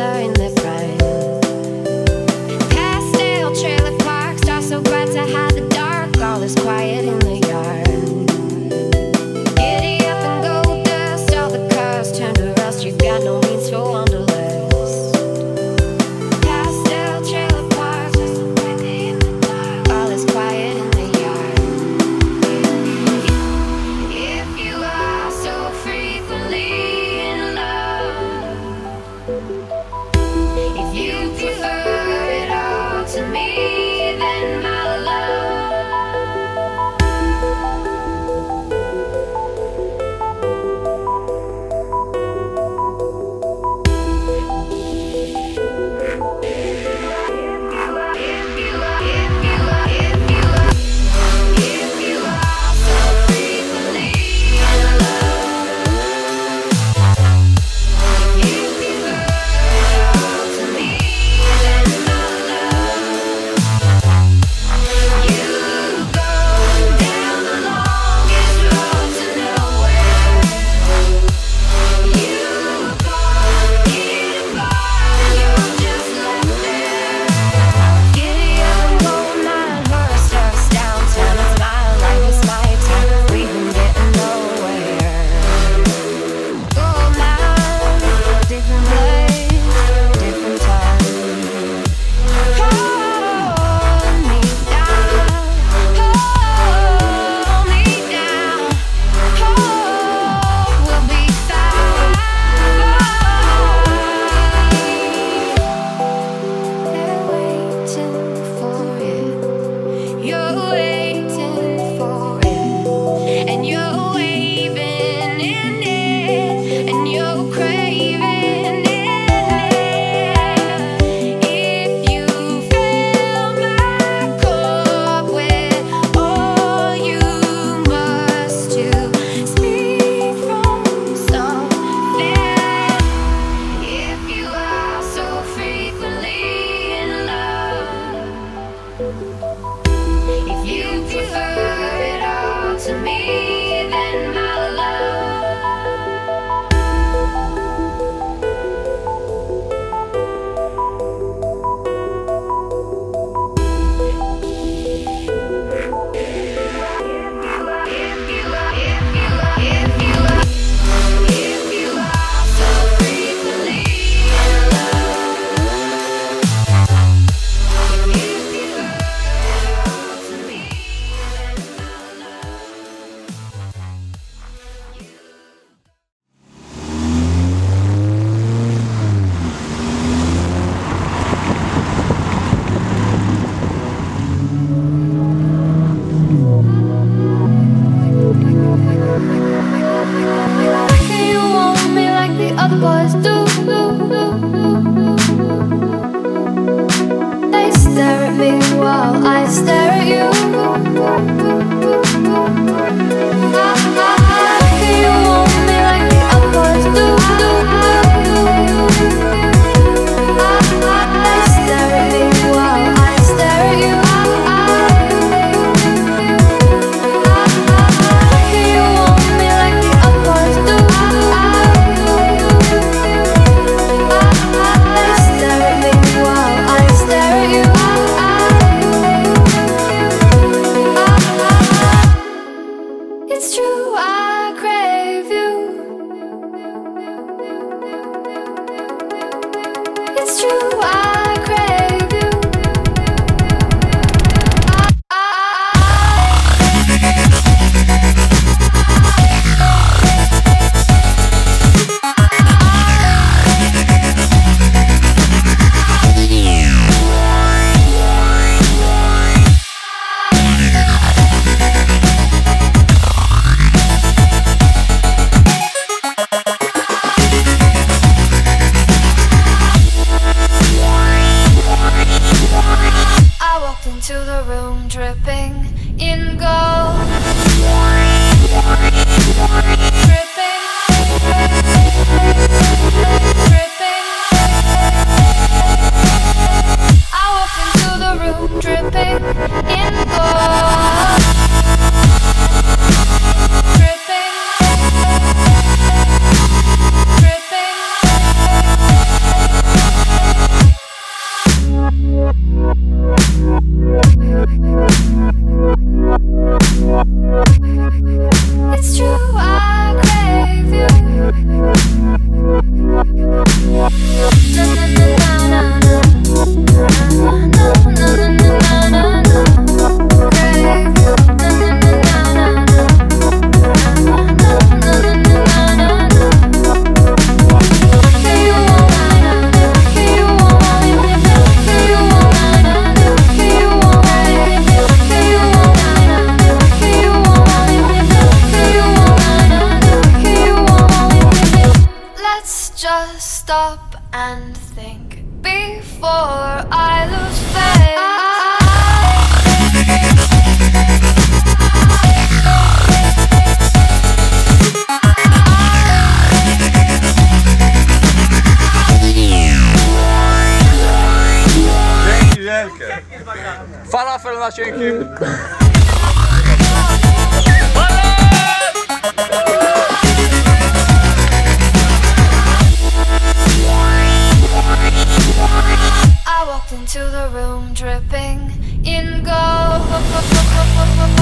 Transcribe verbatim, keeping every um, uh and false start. are in the front. Pastel trailer parks are so bright to hide the dark. All is quiet in the yard. Giddy up and gold dust, all the cars turn to rust. You've got no means for wanderlust. Pastel trailer parks are so bright to hide the dark. All is quiet in the yard. If you are so frequently if you prefer it all to me, then my love. If you love, if you love, if you love, if you are so frequently in love. If you prefer it all to me, then my love. You go down the longest road to nowhere. You go get a bar and you're just left there. Giddy up and go mine, horror starts downtown. It's my life, it's my time, we've been getting nowhere. Go mine, different place, different time. Hold me down, hold me down. Hope will be found. They're waiting for it. You're waiting for it. And you're waving in it. And you're craving in it. If you fill my cup with all you must do, speak from something. If you are so frequently in love, if you prefer it all to me, then my love. If you love, if you love, if you love, if you are so frequently in love. If you prefer it all to me, then my love. You Why can't you want me like the other boys do? They stare at me while I stare at you. Why can't you want me like the other boys do? They stare at me while I stare at you. Why can't you want me like the other boys do? They stare at me while I stare at you. It's true, I crave you. It's true, I crave you. I, I, I I walked into the room dripping in gold. Dripping. Dripping. I walked into the room dripping in gold. Dripping. Dripping. and think before I lose faith. Falafel na cienkim. I walked into the room dripping in gold.